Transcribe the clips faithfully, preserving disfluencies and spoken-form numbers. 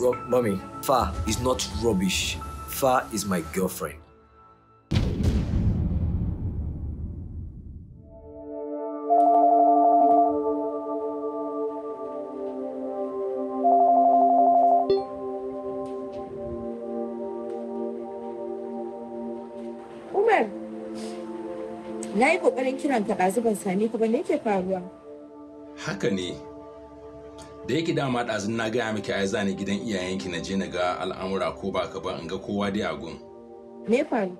Well, mommy, Fa is not rubbish. Fa is my girlfriend. Na yi kokarin kiran ka dazu ban same ka ba, me yake faruwa? Haka ne. Da yake dama dazun na ga miki ai zani gidan iyayenki na je na ga al'amura ko baka ba in ga kowa dai a gun. Me faru?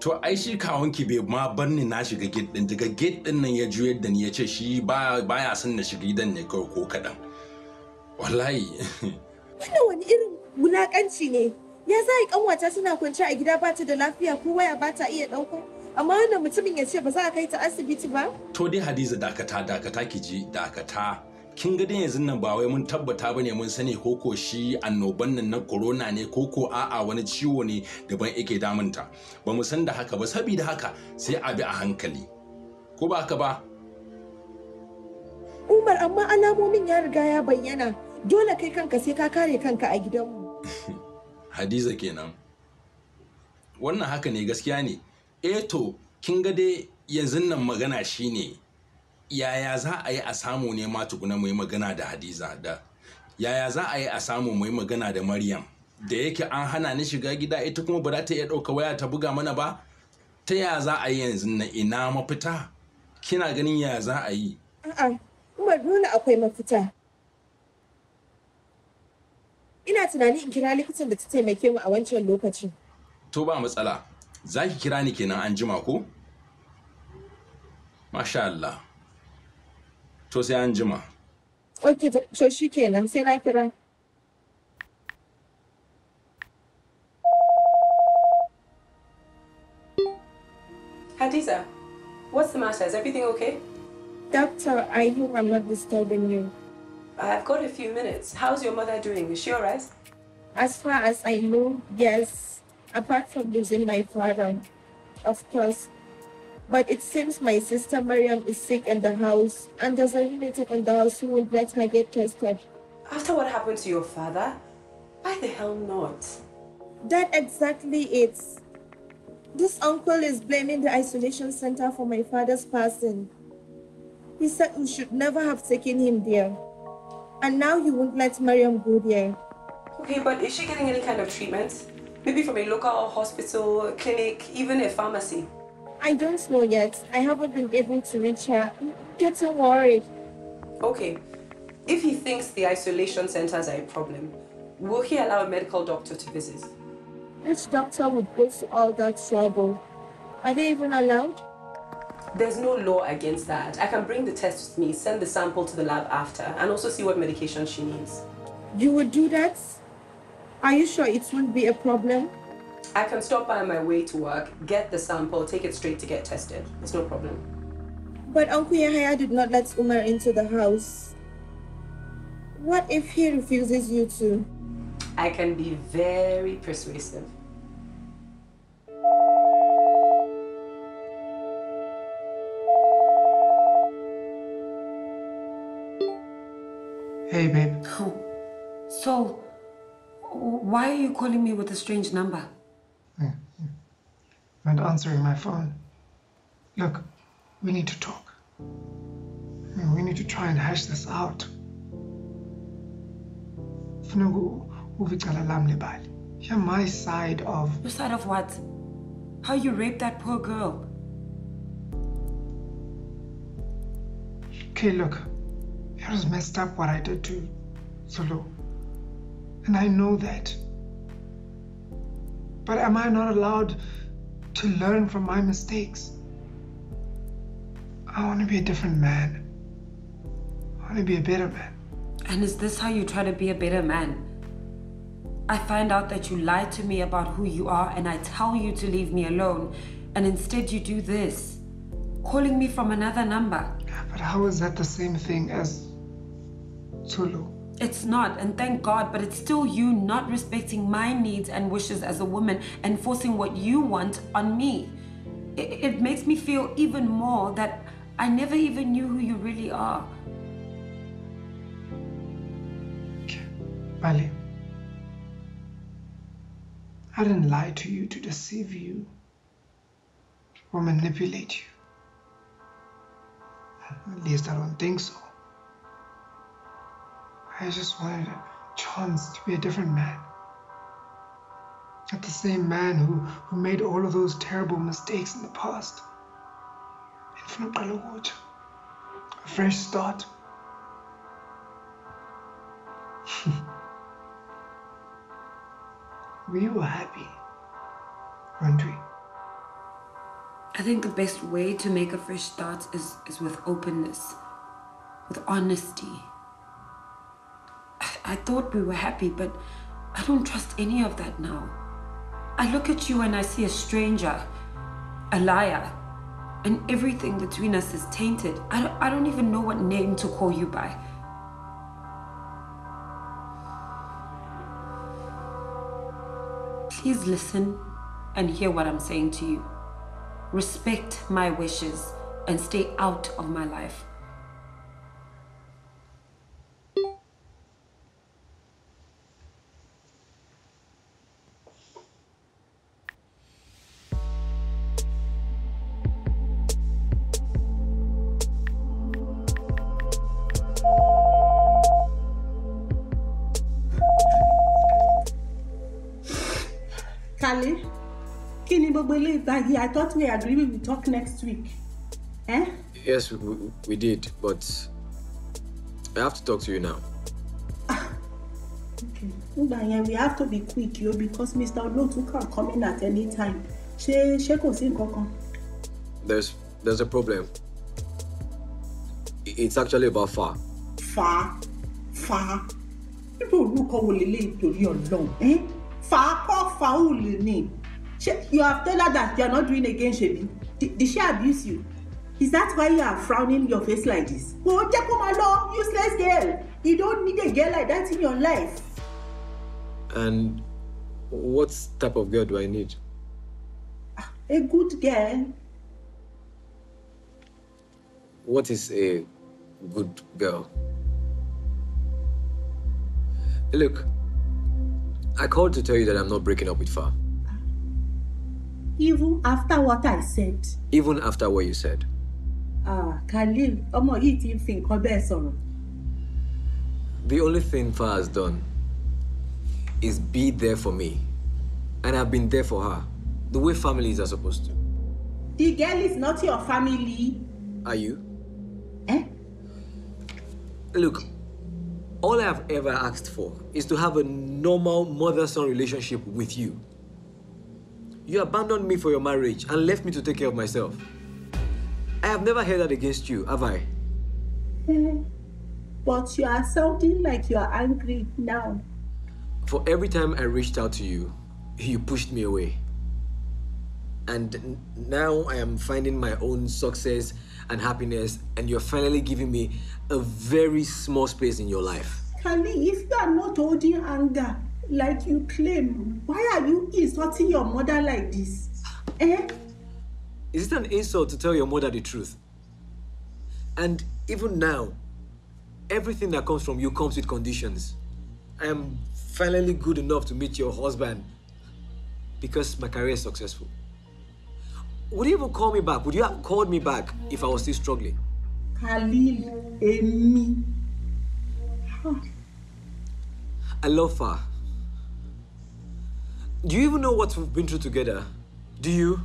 To ai shi kawunki bai ma barni na shiga gate din, daga gate din nan ya juyar da ni yace shi ba baya son na shiga gidan ne ko kadan. Wallahi. Wannan wani irin wulakanci ne. Ya zai kanwata suna kwance a gida ba ta da lafiya ko waya ba ta iya dauko. Amma wannan mutumin ya ce ba za a kai ta asibiti ba? To dai Hadiza dakata dakata ki ji dakata. Kin ga dai yanzu nan ba wai mun tabbata bane mun sani koko shi annoban nan na corona ne koko a'a wani ciwo ne daban yake damunta. Ba mu san da haka ba saboda haka sai a bi a hankali. Ko ba haka ba? Umar amma alamomin ya riga ya bayyana. Dole kai kanka sai ka kare kanka a gidanmu. Hadiza kenan. Wannan haka ne gaskiya ne. Eto kin ga dai yanzu nan magana shine yaya za a yi a samu ne ma tukuna mu yi magana da Hadiza da yaya za a yi a samu mu yi magana da Mariam da yake an hana ni shiga gida ita kuma ba za ta iya dauka waya ta buga mana ba ta yaya za a yi yanzu nan ina mafita kina ganin yaya za a yi a'a kuma dole akwai mafita ina tunani in kira likitan da ta taimake mu a wancan lokacin to ba matsala zaki kira ni kenan an jima ko Masha Allah to sai an jima okay so shikenan sai na kira Hadiza what's the matter is everything okay Doctor I hope I'm not disturbing you I've got a few minutes how's your mother doing is she all right As far as I know yes apart from losing my father, of course. But it seems my sister Mariam is sick in the house and there's a relative in the house who won't let her get tested. After what happened to your father? Why the hell not? That exactly it. This uncle is blaming the isolation center for my father's passing. He said we should never have taken him there. And now he won't let Mariam go there. Okay, but is she getting any kind of treatment? Maybe from a local hospital, clinic, even a pharmacy. I don't know yet. I haven't been able to reach her. I'm getting worried. Okay. If he thinks the isolation centers are a problem, will he allow a medical doctor to visit? Which doctor would go to all that trouble? Are they even allowed? There's no law against that. I can bring the test with me, send the sample to the lab after, and also see what medication she needs. You would do that? Are you sure it won't be a problem? I can stop by on my way to work, get the sample, take it straight to get tested. It's no problem. But Uncle Yehaya did not let Umar into the house. What if he refuses you to? I can be very persuasive. Hey, babe. Oh, so... Why are you calling me with a strange number? Yeah, yeah. And answering my phone. Look, we need to talk. I mean, we need to try and hash this out. Hear my side of... Your side of what? How you raped that poor girl? Okay, look. It was messed up what I did to Zulu. And I know that. But am I not allowed to learn from my mistakes? I want to be a different man. I want to be a better man. And is this how you try to be a better man? I find out that you lied to me about who you are and I tell you to leave me alone and instead you do this, calling me from another number. But how is that the same thing as Zulu? It's not, and thank God, but it's still you not respecting my needs and wishes as a woman and forcing what you want on me. It, it makes me feel even more that I never even knew who you really are. Okay, Mbali, I didn't lie to you to deceive you or manipulate you. At least I don't think so. I just wanted a chance to be a different man. Not the same man who, who made all of those terrible mistakes in the past. A fresh start. We were happy, weren't we? I think the best way to make a fresh start is, is with openness, with honesty. I, I thought we were happy, but I don't trust any of that now. I look at you and I see a stranger, a liar, and everything between us is tainted. I don't, I don't even know what name to call you by. Please listen and hear what I'm saying to you. Respect my wishes and stay out of my life. I thought we agreed we would talk next week. Eh? Yes, we, we did, but I have to talk to you now. Ah, okay. We have to be quick, yo, because Mister Lotu can come in at any time. There's there's a problem. It's actually about Fa. Fa? Fa? People look how Lily to your long, eh? Fa, how Fa will name? She, you have told her that you are not doing again, Shebi. Did, did she abuse you? Is that why you are frowning your face like this? Oh, Jacoma Law, useless girl. You don't need a girl like that in your life. And what type of girl do I need? A good girl. What is a good girl? Look, I called to tell you that I'm not breaking up with Fa. Even after what I said. Even after what you said. Ah, Khalil, I'm not eating thing. The only thing Fa has done is be there for me. And I've been there for her. The way families are supposed to. The girl is not your family. Are you? Eh? Look, all I've ever asked for is to have a normal mother-son relationship with you. You abandoned me for your marriage and left me to take care of myself. I have never heard that against you, have I? But you are sounding like you are angry now. For every time I reached out to you, you pushed me away. And now I am finding my own success and happiness, and you're finally giving me a very small space in your life. Khalil, if you are not holding anger, like you claim, why are you insulting your mother like this? Eh? Is it an insult to tell your mother the truth? And even now, everything that comes from you comes with conditions. I am finally good enough to meet your husband because my career is successful. Would you even call me back? Would you have called me back if I was still struggling? Khalil, Ami. Alofa. Do you even know what we've been through together? Do you?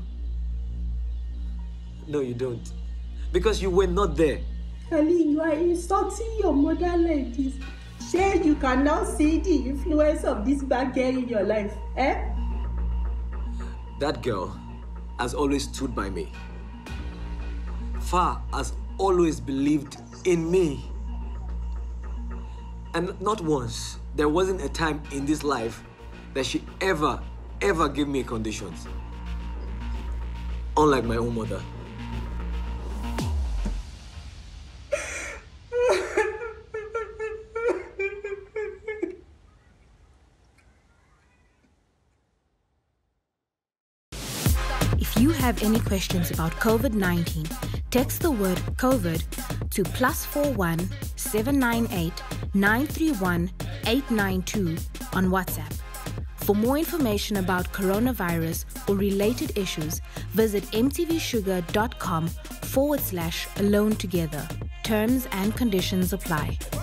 No, you don't. Because you were not there. Khalil, you are insulting your mother like this. Sure, you can now see the influence of this bad girl in your life, eh? That girl has always stood by me. Fa has always believed in me. And not once, there wasn't a time in this life that she ever, ever gave me conditions. Unlike my own mother. If you have any questions about COVID nineteen, text the word COVID to plus four one seven nine eight nine three one eight nine two on WhatsApp. For more information about coronavirus or related issues, visit m t v sugar dot com forward slash alone together. Terms and conditions apply.